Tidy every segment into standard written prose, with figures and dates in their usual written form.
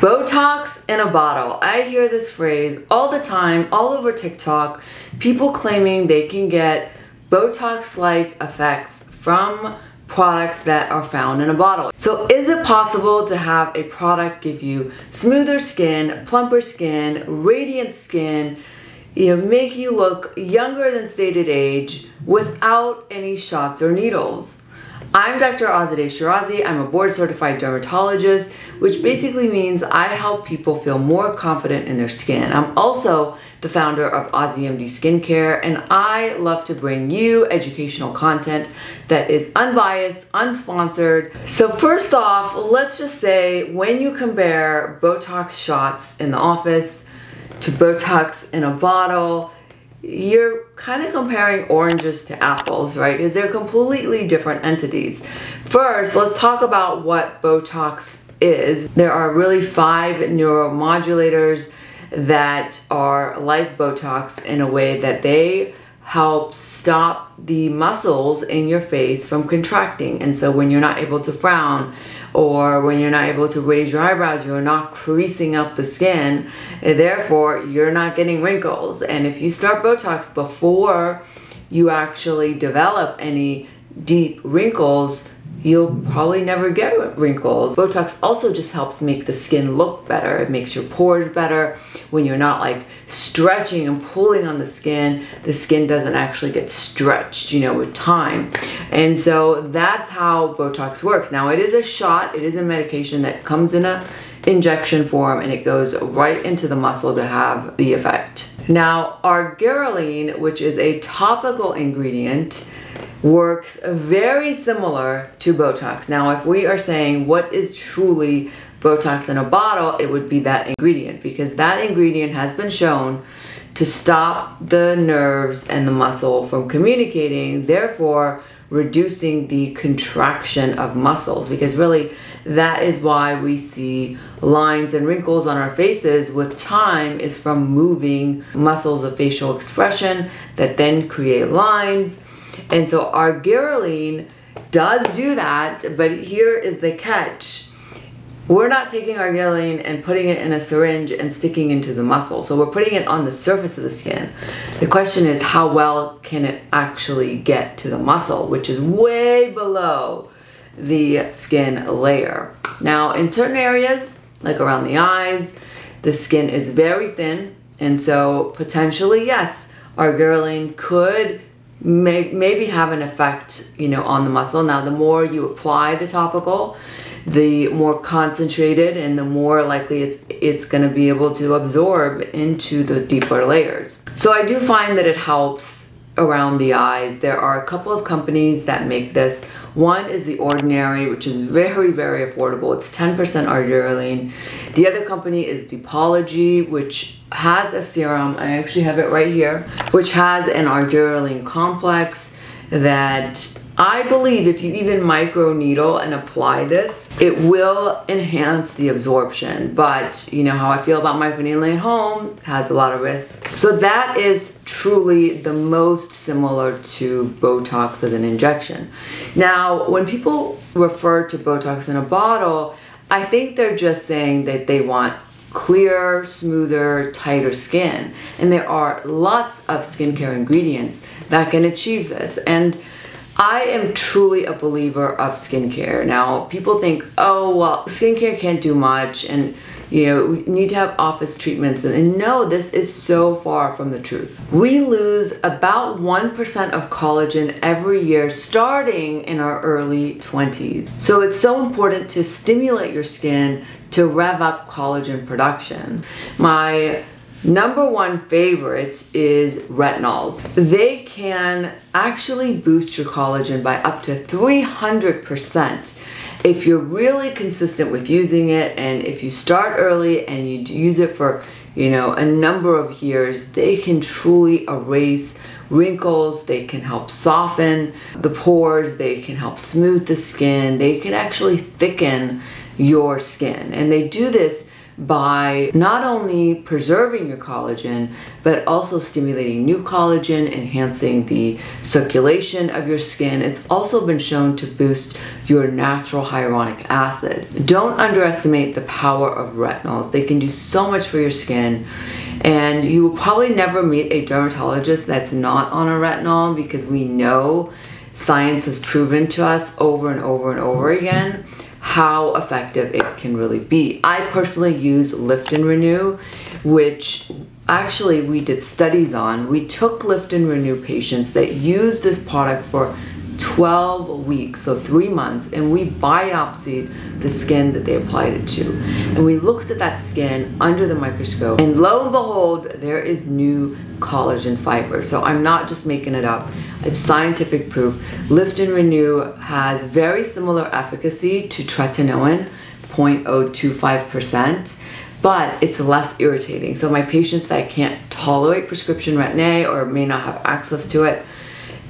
Botox in a bottle. I hear this phrase all the time, all over TikTok, people claiming they can get Botox-like effects from products that are found in a bottle. So is it possible to have a product give you smoother skin, plumper skin, radiant skin, you know, make you look younger than stated age without any shots or needles? I'm Dr. Azadeh Shirazi. I'm a board-certified dermatologist, which basically means I help people feel more confident in their skin. I'm also the founder of AziMD Skincare, and I love to bring you educational content that is unbiased, unsponsored. So first off, let's just say when you compare Botox shots in the office to Botox in a bottle, you're kind of comparing oranges to apples, right? Because they're completely different entities. First, let's talk about what Botox is. There are really 5 neuromodulators that are like Botox in a way that they help stop the muscles in your face from contracting. And so when you're not able to frown or when you're not able to raise your eyebrows, you're not creasing up the skin, and therefore you're not getting wrinkles. And if you start Botox before you actually develop any deep wrinkles, you'll probably never get wrinkles. Botox also just helps make the skin look better. It makes your pores better. When you're not like stretching and pulling on the skin doesn't actually get stretched, you know, with time. And so that's how Botox works. Now it is a shot, it is a medication that comes in an injection form and it goes right into the muscle to have the effect. Now Argireline, which is a topical ingredient, works very similar to Botox. Now, if we are saying what is truly Botox in a bottle, it would be that ingredient, because that ingredient has been shown to stop the nerves and the muscle from communicating, therefore reducing the contraction of muscles, because really that is why we see lines and wrinkles on our faces with time, is from moving muscles of facial expression that then create lines. And so Argireline does do that, but here is the catch. We're not taking Argireline and putting it in a syringe and sticking into the muscle. So we're putting it on the surface of the skin. The question is, how well can it actually get to the muscle, which is way below the skin layer. Now, in certain areas, like around the eyes, the skin is very thin. And so potentially, yes, Argireline could maybe have an effect, you know, on the muscle. Now, the more you apply the topical, the more concentrated and the more likely it's going to be able to absorb into the deeper layers. So I do find that it helps around the eyes. There are a couple of companies that make this. One is The Ordinary, which is very, very affordable. It's 10% Argireline. The other company is Deepology, which has a serum, I actually have it right here, which has an Argireline complex that I believe if you even microneedle and apply this, it will enhance the absorption. But you know how I feel about microneedling at home, has a lot of risks. So that is truly the most similar to Botox as an injection. Now, when people refer to Botox in a bottle, I think they're just saying that they want clearer, smoother, tighter skin. And there are lots of skincare ingredients that can achieve this. And I am truly a believer of skincare. Now, people think, oh, well, skincare can't do much and, you know, we need to have office treatments. And no, this is so far from the truth. We lose about 1% of collagen every year, starting in our early 20s. So it's so important to stimulate your skin to rev up collagen production. My number one favorite is retinols. They can actually boost your collagen by up to 300% if you're really consistent with using it, and if you start early and you use it for, you know, a number of years, they can truly erase wrinkles, they can help soften the pores, they can help smooth the skin, they can actually thicken your skin. And they do this by not only preserving your collagen, but also stimulating new collagen, enhancing the circulation of your skin. It's also been shown to boost your natural hyaluronic acid. Don't underestimate the power of retinols. They can do so much for your skin, and you will probably never meet a dermatologist that's not on a retinol, because we know science has proven to us over and over and over again how effective it can really be. I personally use Lift and Renew, which actually we did studies on. We took Lift and Renew patients that used this product for 12 weeks, so 3 months, and we biopsied the skin that they applied it to. And we looked at that skin under the microscope, and lo and behold, there is new collagen fiber. So I'm not just making it up. It's scientific proof. Lift and Renew has very similar efficacy to tretinoin, 0.025%, but it's less irritating. So my patients that can't tolerate prescription retin-A or may not have access to it,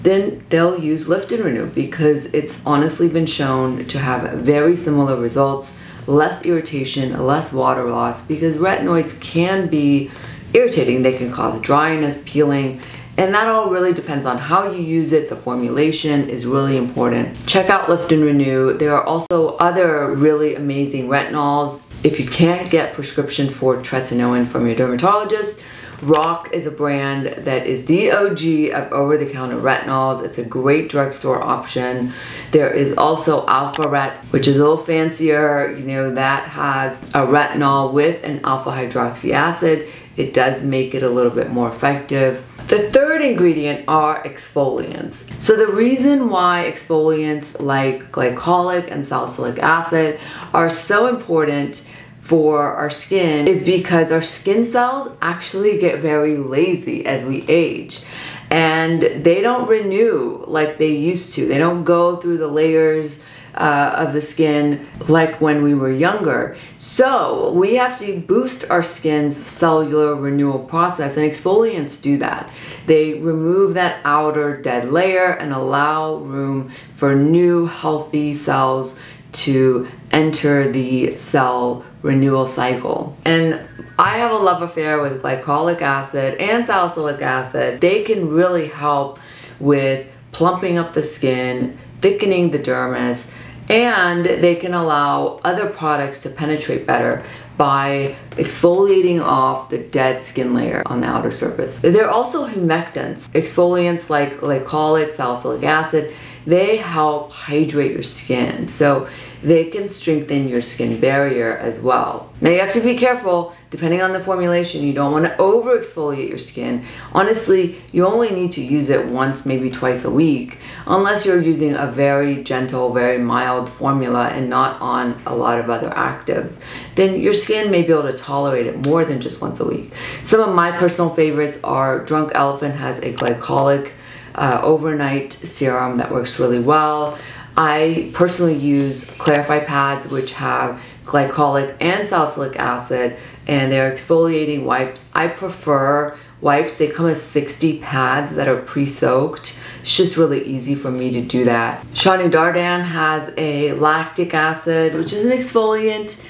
then they'll use Lift and Renew, because it's honestly been shown to have very similar results, less irritation, less water loss, because retinoids can be irritating. They can cause dryness, peeling, and that all really depends on how you use it. The formulation is really important. Check out Lift and Renew. There are also other really amazing retinols. If you can't get prescription for tretinoin from your dermatologist, ROC is a brand that is the OG of over-the-counter retinols. It's a great drugstore option. There is also Alpha Ret, which is a little fancier, you know, that has a retinol with an alpha hydroxy acid. It does make it a little bit more effective. The third ingredient are exfoliants. So the reason why exfoliants like glycolic and salicylic acid are so important for our skin is because our skin cells actually get very lazy as we age, and they don't renew like they used to. They don't go through the layers of the skin like when we were younger. So we have to boost our skin's cellular renewal process, and exfoliants do that. They remove that outer dead layer and allow room for new healthy cells to enter the cell renewal cycle. And I have a love affair with glycolic acid and salicylic acid. They can really help with plumping up the skin, thickening the dermis, and they can allow other products to penetrate better by exfoliating off the dead skin layer on the outer surface. They're also humectants. Exfoliants like glycolic, salicylic acid, they help hydrate your skin, so they can strengthen your skin barrier as well. Now you have to be careful depending on the formulation. You don't want to over exfoliate your skin. Honestly, you only need to use it once, maybe twice a week, unless you're using a very gentle, very mild formula and not on a lot of other actives. Then your skin may be able to tolerate it more than just once a week. Some of my personal favorites are Drunk Elephant has a glycolic overnight serum that works really well. I personally use Clarify pads, which have glycolic and salicylic acid, and they're exfoliating wipes. I prefer wipes. They come as 60 pads that are pre-soaked. It's just really easy for me to do that. Shani Darden has a lactic acid, which is an exfoliant.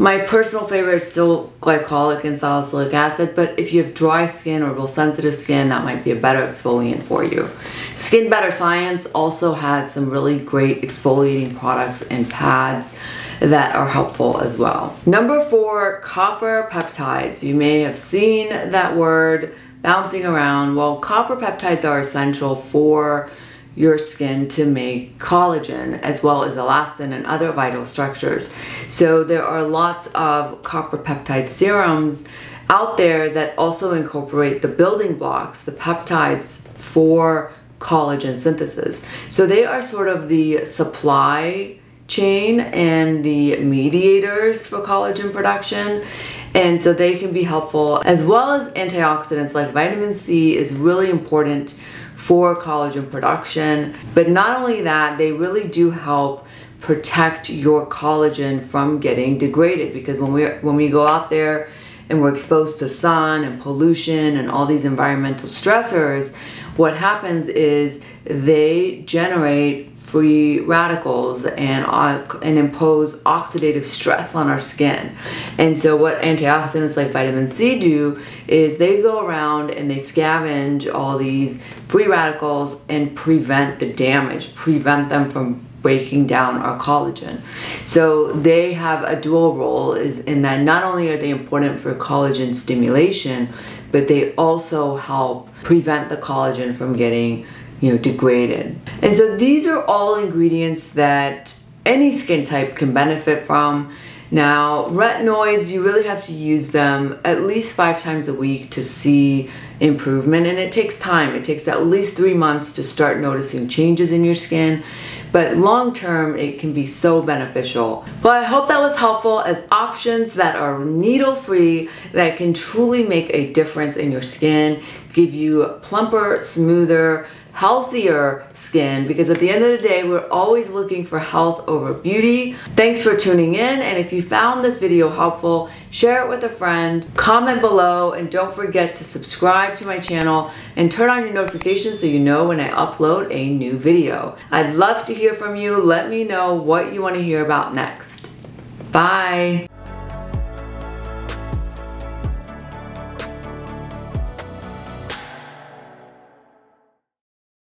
My personal favorite is still glycolic and salicylic acid, but if you have dry skin or real sensitive skin, that might be a better exfoliant for you. Skin Better Science also has some really great exfoliating products and pads that are helpful as well. Number 4, copper peptides. You may have seen that word bouncing around. Well, copper peptides are essential for your skin to make collagen, as well as elastin and other vital structures. So there are lots of copper peptide serums out there that also incorporate the building blocks, the peptides for collagen synthesis. So they are sort of the supply chain and the mediators for collagen production, and so they can be helpful, as well as antioxidants like vitamin C is really important for collagen production. But not only that, they really do help protect your collagen from getting degraded, because when we go out there and we're exposed to sun and pollution and all these environmental stressors, what happens is they generate free radicals and impose oxidative stress on our skin. And so what antioxidants like vitamin C do is they go around and they scavenge all these free radicals and prevent the damage, prevent them from breaking down our collagen. So they have a dual role, is in that not only are they important for collagen stimulation, but they also help prevent the collagen from getting, you know, degraded. And so these are all ingredients that any skin type can benefit from. Now, retinoids, you really have to use them at least 5 times a week to see improvement, and it takes time. It takes at least 3 months to start noticing changes in your skin, but long term it can be so beneficial. Well, I hope that was helpful as options that are needle free, that can truly make a difference in your skin, give you plumper, smoother, healthier skin, because at the end of the day, we're always looking for health over beauty. Thanks for tuning in, and if you found this video helpful, share it with a friend, comment below, and don't forget to subscribe to my channel and turn on your notifications so you know when I upload a new video. I'd love to hear from you. Let me know what you want to hear about next. Bye.